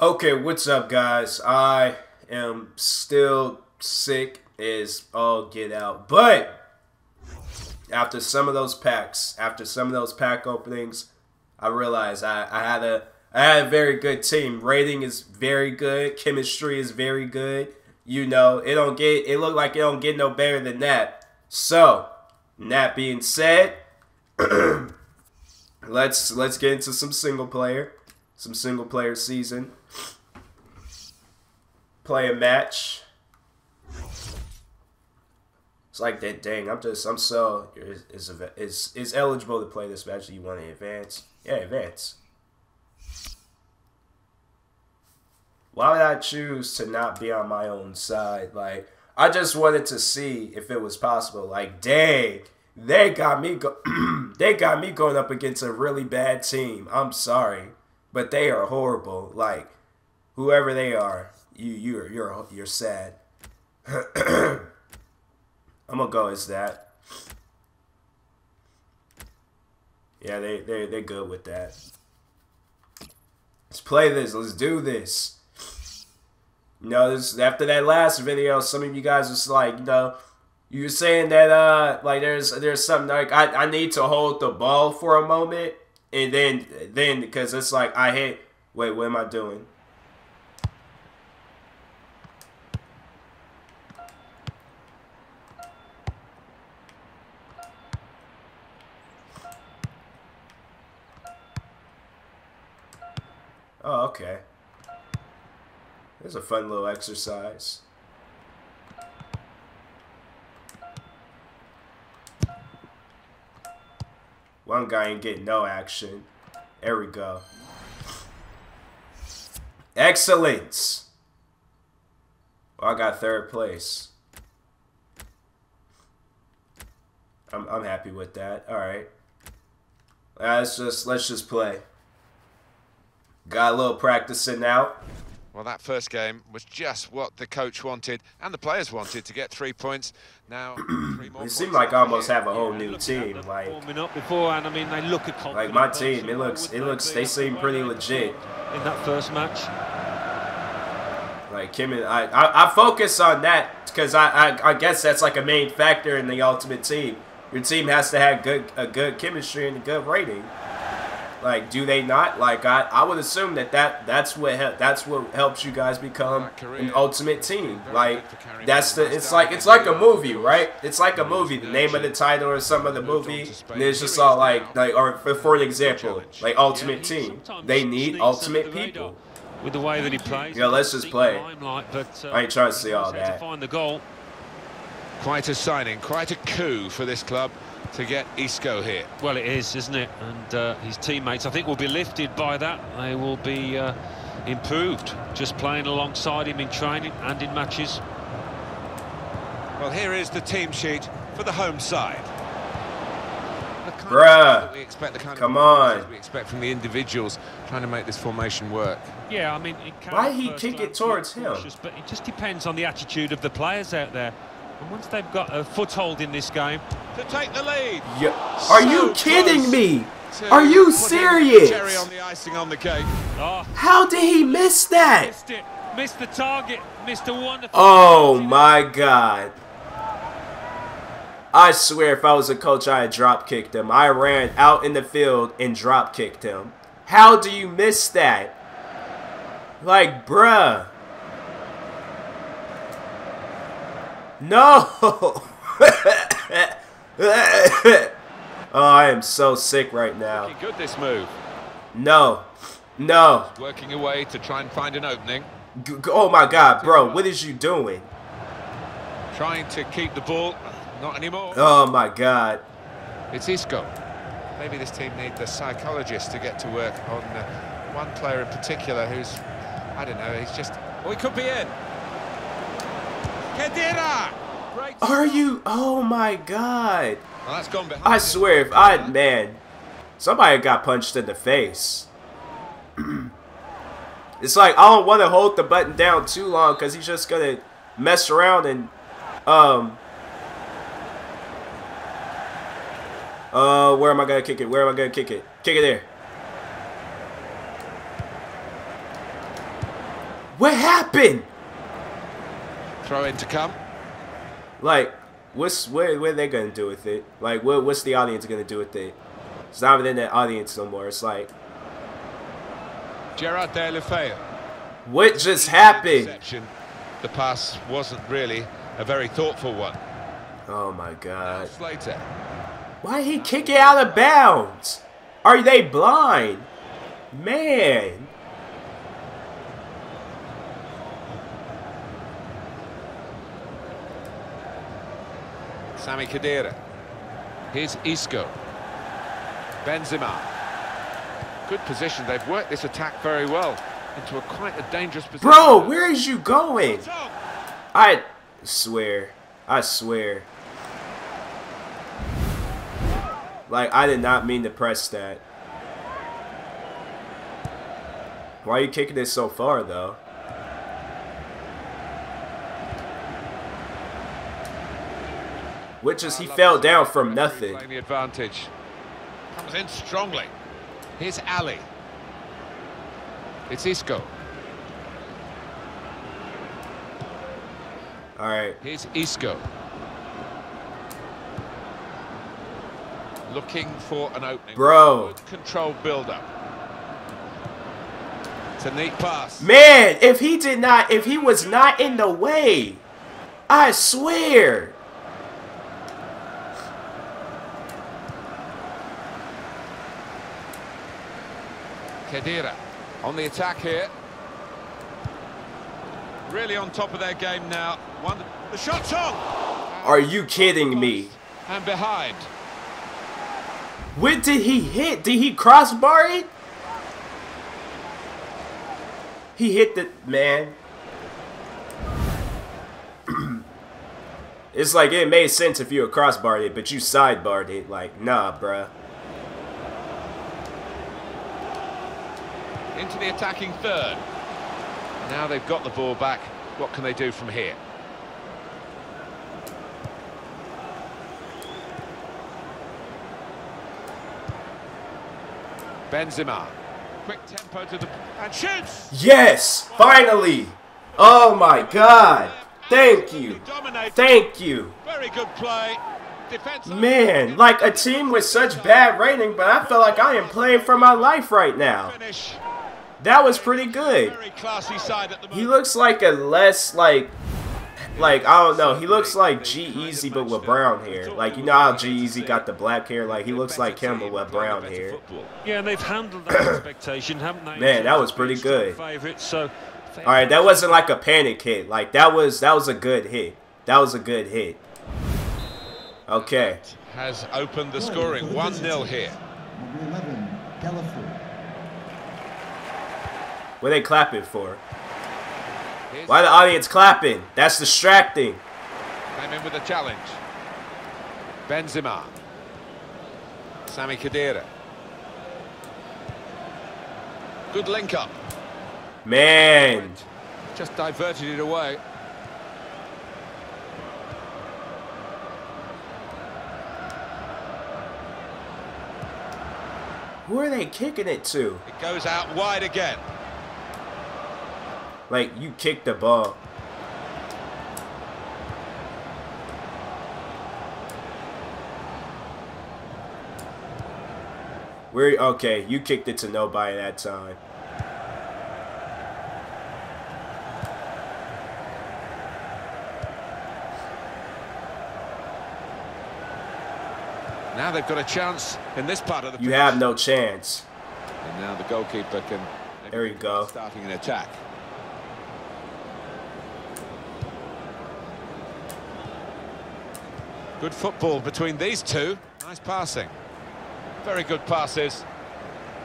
Okay, what's up, guys? I am still sick as all get out, but after some of those packs, after some of those pack openings, I realized I had a very good team. Rating is very good, chemistry is very good. You know, it looked like it don't get no better than that. So, that being said, let's get into some single player. Some single player season. Play a match. It's like that. Dang, I'm so is eligible to play this match. Do you want to advance? Yeah, advance. Why would I choose to not be on my own side? Like, I just wanted to see if it was possible. Like, dang, they got me going up against a really bad team. I'm sorry. But they are horrible. Like, whoever they are, you're sad. I'm gonna go as that. Yeah, they're good with that. Let's play this. Let's do this. You know, this, after that last video, some of you guys was like, you know, you were saying that like there's something like I need to hold the ball for a moment. And then because it's like I hit. Wait, what am I doing? Oh, okay. There's a fun little exercise. One guy ain't getting no action. There we go. Excellence. Well, I got third place. I'm happy with that. All right. Let's just play. Got a little practicing out. Well, that first game was just what the coach wanted and the players wanted to get 3 points. Now, it seemed like I almost have a whole new team. Like, my team, it looks, they seem pretty legit in that first match. Like, Kim and I focus on that because I guess that's like a main factor in the ultimate team. Your team has to have a good chemistry and a good rating. Like, do they not? Like, I would assume that's what helps you guys become an ultimate team. Like, it's like a movie, right? It's like a movie. The name of the title or some of the movie, and it's just all like or for an example, like Ultimate Team. They need ultimate people. With the way that he plays. Yeah, let's just play. I ain't trying to see all that. Quite a signing, quite a coup for this club. To get Isco here. Well, it is, isn't it? And his teammates, I think, will be lifted by that. They will be improved just playing alongside him in training and in matches. Well, here is the team sheet for the home side. Bruh, come on. We expect from the individuals trying to make this formation work. Yeah, I mean, why he kick it towards him? But it just depends on the attitude of the players out there. And once they've got a foothold in this game, to take the lead. Yeah. So are you kidding me? Are you serious? Cherry on the icing on the cake. Oh. How did he miss that? Missed it. Missed the target. Missed a wonderful. Oh my God! I swear, if I was a coach, I had drop kicked him. I ran out in the field and drop kicked him. How do you miss that? Like, bruh. No! Oh, I am so sick right now. Looking good, this move. No. No. Working away to try and find an opening. Oh my God, bro. What is you doing? Trying to keep the ball. Not anymore. Oh my God. It's Isco. Maybe this team need the psychologist to get to work on one player in particular who's, I don't know, he's just... Oh, he could be in. Khedira! Are you? Oh my God. Well, that's gone behind. I swear, if I, man, somebody got punched in the face. It's like, I don't want to hold the button down too long because he's just going to mess around and, where am I going to kick it? Where am I going to kick it? Kick it there. What happened? Throw in to come. Like, what are they gonna do with it? Like, what's the audience gonna do with it? It's not even in the audience no more. It's like Gerard Deulofeu. What just happened? The pass wasn't really a very thoughtful one. Oh my God! Why did he kick it out of bounds? Are they blind, man? Sami Khedira. Here's Isco. Benzema. Good position. They've worked this attack very well into quite a dangerous position. Bro, where is you going? I swear. Like, I did not mean to press that. Why are you kicking it so far, though? Which is he fell down from nothing. The advantage comes in strongly. Here's Alli. It's Isco. All right. Here's Isco. Looking for an opening. Bro. Good control build-up. It's a neat pass. Man, if he was not in the way, I swear. Khedira on the attack here. Really on top of their game now. The shot's on! Are you kidding me? And behind. When did he hit? Did he crossbar it? He hit the... Man. It's like it made sense if you were crossbarred it, but you sidebarred it. Like, nah, bruh. Into the attacking third. Now they've got the ball back. What can they do from here? Benzema. Quick tempo to the... And shoots! Yes! Finally! Oh my God! Thank you! Thank you! Very good play. Man, like a team with such bad rating, but I feel like I am playing for my life right now. That was pretty good. He looks like a less like I don't know. He looks like G-Eazy but with brown hair. Like, you know how G-Eazy got the black hair. Like, he looks like him but with brown hair. Yeah, they've handled that expectation, haven't they? Man, that was pretty good. All right, that wasn't like a panic hit. Like, that was a good hit. That was a good hit. Okay. Has opened the scoring. 1-0 here. What are they clapping for? Why the audience clapping? That's distracting. Came in with a challenge. Benzema. Sami Khedira. Good link up. Man. Just diverted it away. Who are they kicking it to? It goes out wide again. Like, you kicked the ball. Okay, you kicked it to nobody that time. Now they've got a chance in this part of the pitch. You have no chance. And now the goalkeeper can... There you go. Starting an attack. Good football between these two. Nice passing. Very good passes.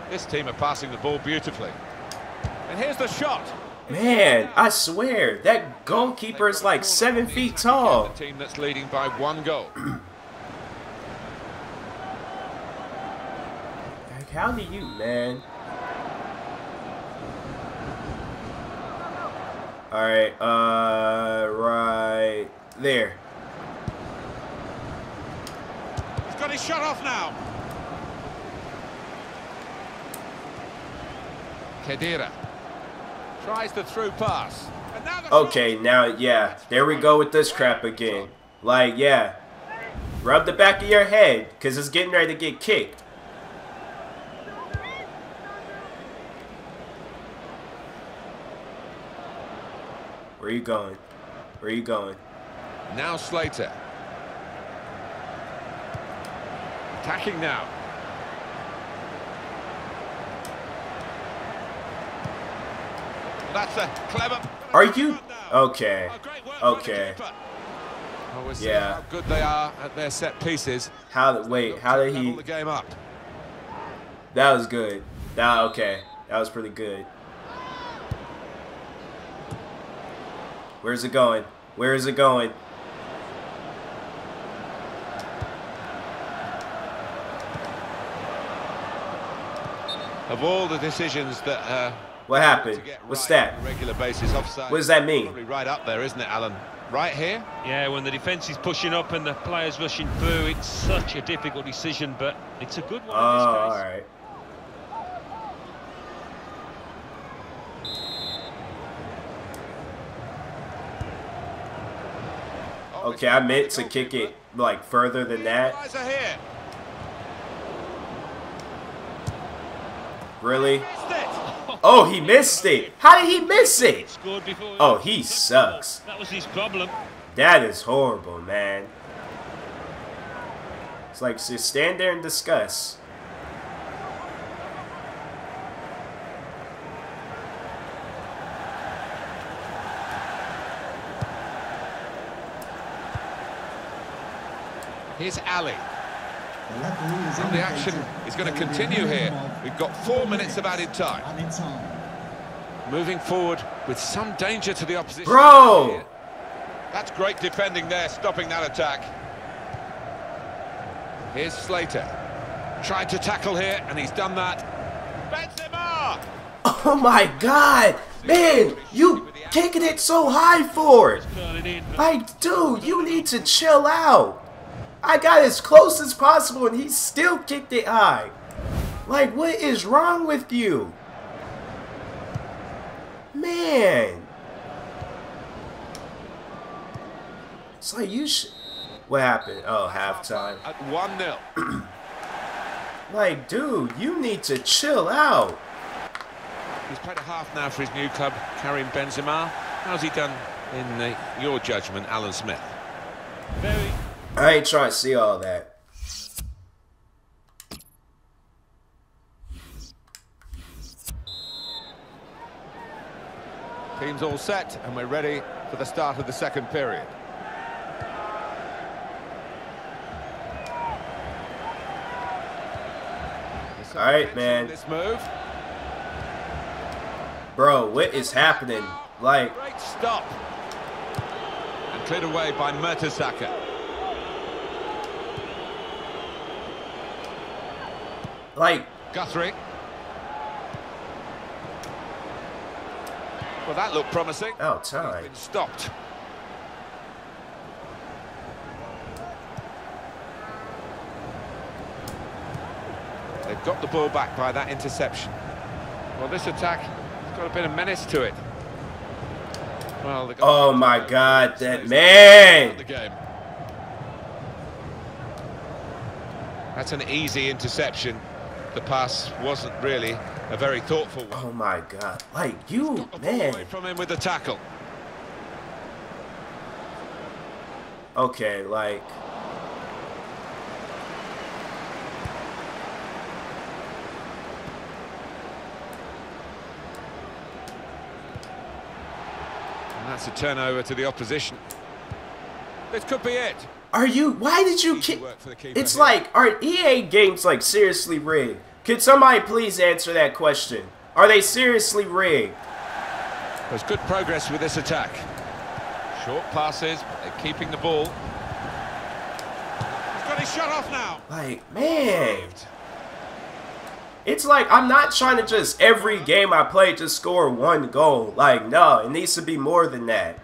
This team are passing the ball beautifully. And here's the shot. Man, I swear, that goalkeeper is like 7 feet tall. The team that's leading by 1 goal. Like, how do you, man? All right, right there. Got his shot off now. Khedira Tries the through pass. Okay, now, yeah, there we go with this crap again. Like, yeah, rub the back of your head, because it's getting ready to get kicked. Where are you going? Where are you going? Now Slater. Attacking now. That's a clever... Are you... Okay. Okay. Yeah. How good they are at their set pieces. How... Wait, how did he... That was good. That... Okay. That was pretty good. Where's it going? Where is it going? Of all the decisions that... What happened? What's that? What does that mean? Probably right up there, isn't it, Alan? Right here? Yeah, when the defense is pushing up and the players rushing through, it's such a difficult decision, but it's a good one. Oh, all right. Okay, I meant to kick it like further than that. Really? Oh, he missed it. How did he miss it? Oh, he sucks. That was his problem. That is horrible, man. It's like, just stand there and discuss. Here's Alli. And the action is going to continue here. We've got 4 minutes of added time. Moving forward with some danger to the opposition. Bro! That's great defending there, stopping that attack. Here's Slater. Tried to tackle here, and he's done that. Benzema! Oh my God! Man, you kicking it so high for it! Like, dude, you need to chill out! I got as close as possible and he still kicked it high. Like, what is wrong with you? Man. It's like you should... What happened? Oh, halftime. At 1-0. Like, dude, you need to chill out. He's played a half now for his new club, Karim Benzema. How's he done in your judgment, Alan Smith? Very... I ain't trying to see all that. Team's all set, and we're ready for the start of the second period. All right, man. This move. Bro, what is happening? Like... Great stop. And cleared away by Mertesaka. Like Guthrie. Well, that looked promising. Oh, time. He's been stopped. They've got the ball back by that interception. Well, this attack has got a bit of menace to it. Well, the oh my God, that man! The game. That's an easy interception. The pass wasn't really a very thoughtful one. Oh my God! Like you, man. Away from him with the tackle. Okay, like. And that's a turnover to the opposition. This could be it. Are you? Why did you kick? It's like, are EA games like seriously rigged? Could somebody please answer that question? Are they seriously rigged? There's good progress with this attack. Short passes, keeping the ball. He's got his shot off now. Like, man, it's like I'm not trying to just every game I play just score one goal. Like, no, it needs to be more than that.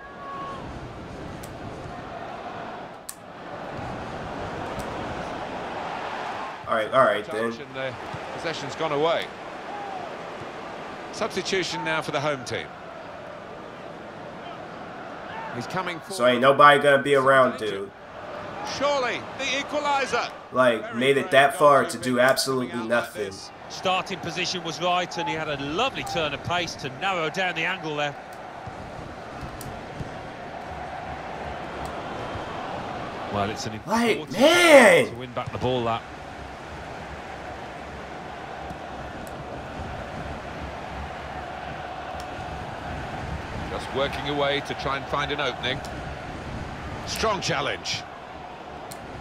All right then. The possession's gone away. Substitution now for the home team. He's coming forward. So ain't nobody gonna be around, dude. Surely the equalizer. Like, made it that far to do absolutely nothing. Starting position was right, and he had a lovely turn of pace to narrow down the angle there. Well, it's an important man to win back the ball. That. Just working away to try and find an opening. Strong challenge.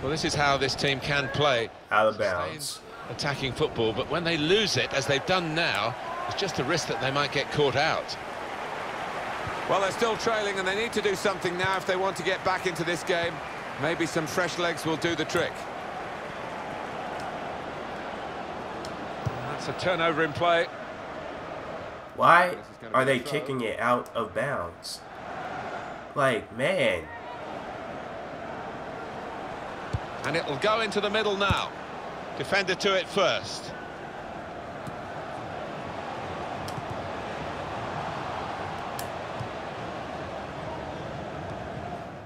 Well, this is how this team can play. Out of bounds. Attacking football, but when they lose it, as they've done now, it's just a risk that they might get caught out. Well, they're still trailing, and they need to do something now if they want to get back into this game. Maybe some fresh legs will do the trick. That's a turnover in play. Why are they kicking it out of bounds? Like, man. And it'll go into the middle now. Defender to it first.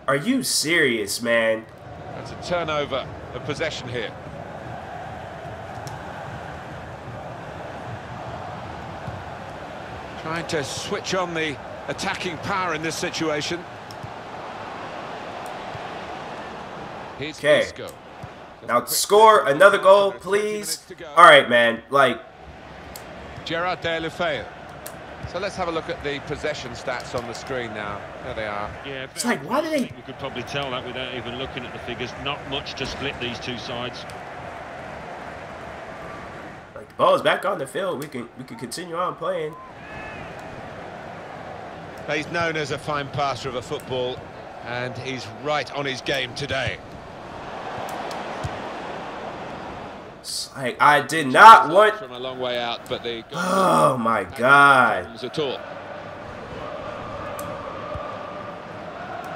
Are you serious, man? That's a turnover of possession here. Trying to switch on the attacking power in this situation. Here's Isco. Now score another goal, please. All right, man. Like Gerard Deulofeu. So let's have a look at the possession stats on the screen now. There they are. Yeah, it's like, why do they? You could probably tell that without even looking at the figures. Not much to split these two sides. Like the ball is back on the field. We can continue on playing. He's known as a fine passer of a football, and he's right on his game today. Like, I did not want from a long way out, but they. Oh my God!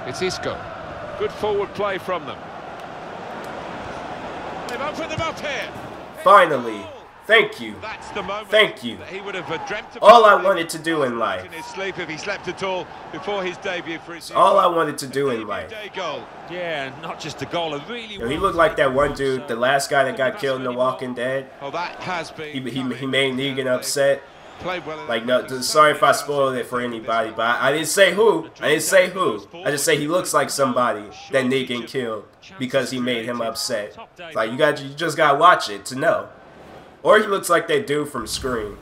It's Isco. Good forward play from them. They've opened them up here. Finally, thank you. That's the moment. Thank you. He would have dreamt of all I wanted to do in life. In his sleep, if he slept at all before his debut for his. All I wanted to do in life. Goal. Yeah, not just a goal. I really. Yo, he looked like that one dude, the last guy that got killed in The Walking Dead. Oh, that has been. He made Negan upset. Like, no, sorry if I spoiled it for anybody, but I didn't say who. I didn't say who. I just say he looks like somebody that Negan killed because he made him upset. Like, you just gotta watch it to know. Or he looks like that dude from Scream,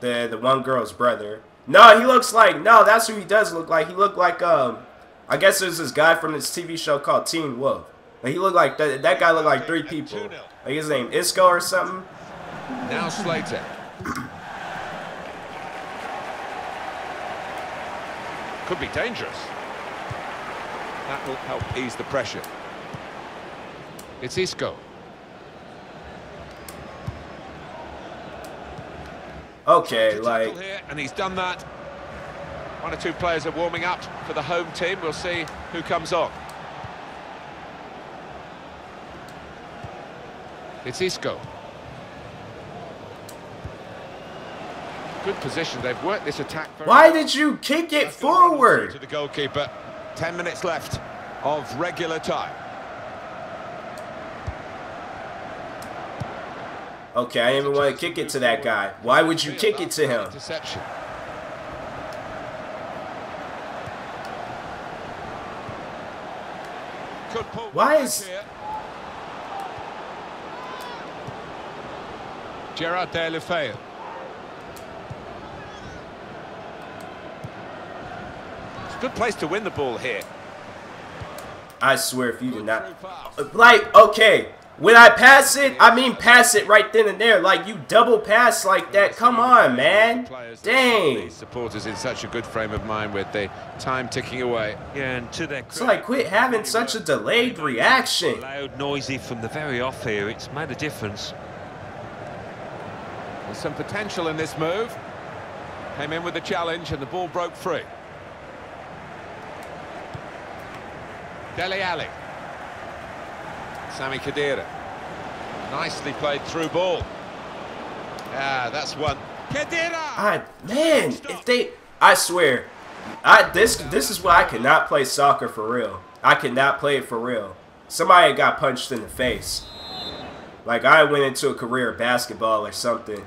the one girl's brother. No, he looks like, no, that's who he does look like. He looked like, I guess there's this guy from this TV show called Teen Wolf. Like, he looked like, that guy looked like three people. Like, his name Isco or something. Now Slater. Could be dangerous. That will help ease the pressure. It's Isco. Okay, like, and he's done that. One or two players are warming up for the home team. We'll see who comes on. It's Isco. Good position. They've worked this attack. Why did you kick it forward? To the goalkeeper. 10 minutes left of regular time. Okay, I didn't even want to kick it to that guy. Why would you kick it to him? Interception. Why is... Gerard Deulofeu. It's a good place to win the ball here. I swear if you do not... Like, okay... When I pass it, I mean pass it right then and there. Like, you double pass like that. Come on, man. Dang. Supporters in such a good frame of mind with the time ticking away. Yeah, and to their. It's like, quit having such a delayed reaction. Loud, noisy from the very off here. It's made a difference. There's some potential in this move. Came in with the challenge, and the ball broke free. Dele Alli. Sammy Khedira. Nicely played through ball. Ah, that's one. Khedira! Man, if they... I swear, This is why I cannot play soccer for real. I cannot play it for real. Somebody got punched in the face. Like, I went into a career of basketball or something. The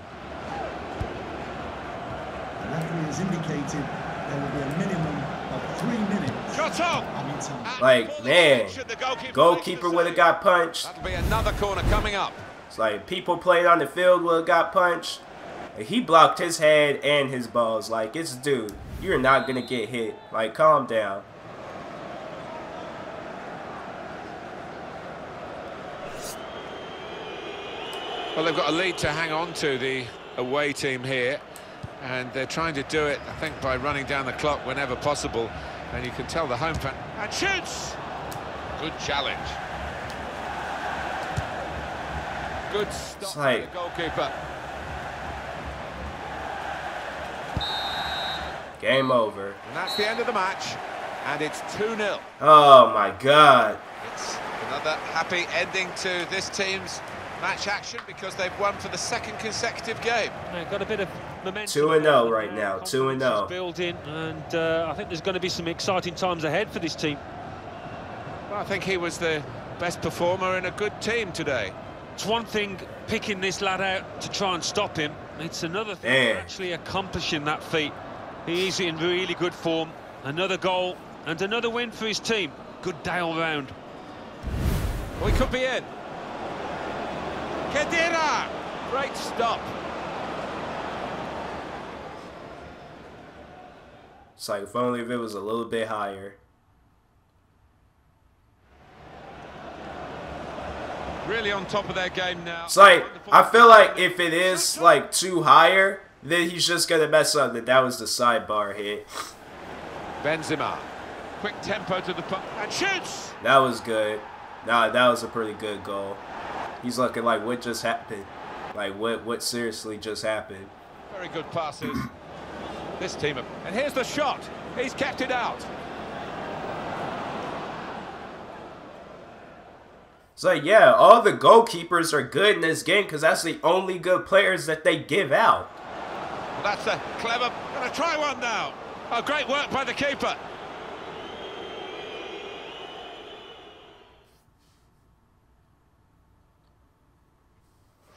referee has indicated there will be a minimum of 3 minutes. Shut up! Like, man, goalkeeper would have got punched. That'll be another corner coming up. It's like people played on the field would have got punched. And he blocked his head and his balls. Like, it's dude, you're not gonna get hit. Like, calm down. Well, they've got a lead to hang on to, the away team here, and they're trying to do it, I think, by running down the clock whenever possible. And you can tell the home fan. And shoots! Good challenge. Good stop by the goalkeeper. Game over. And that's the end of the match, and it's 2-0. Oh, my God. It's another happy ending to this team's match action, because they've won for the second consecutive game. They've got a bit of momentum. 2-0 right now, 2-0. Building, and I think there's going to be some exciting times ahead for this team. Well, I think he was the best performer in a good team today. It's one thing picking this lad out to try and stop him. It's another thing actually accomplishing that feat. He's in really good form. Another goal and another win for his team. Good day all round. Well, he could be in. Khedira! Great stop. It's like, if only if it was a little bit higher. Really on top of their game now. It's like, I feel like if it is like too higher, then he's just going to mess up. That was the sidebar hit. Benzema. Quick tempo to the puck. And shoots! That was good. Nah, that was a pretty good goal. He's looking like, what just happened? Like, what seriously just happened? Very good passes. This team. And here's the shot. He's kept it out. So, yeah, all the goalkeepers are good in this game because that's the only good players that they give out. That's a clever... Gonna try one now. Oh, great work by the keeper.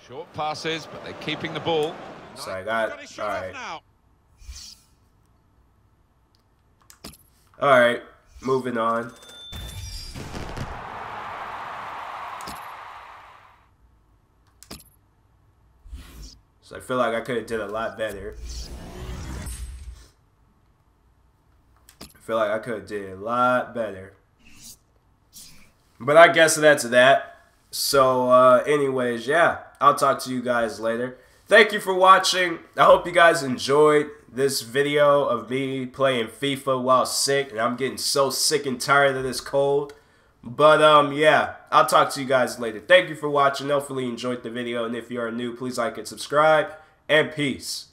Short passes, but they're keeping the ball. So I got... All right. All right, moving on. So I feel like I could have did a lot better. I feel like I could have did a lot better. But I guess that's that. So anyways, yeah, I'll talk to you guys later. Thank you for watching. I hope you guys enjoyed this video of me playing FIFA while sick. And I'm getting so sick and tired of this cold. But, yeah, I'll talk to you guys later. Thank you for watching. Hopefully you enjoyed the video. And if you are new, please like and subscribe. And peace.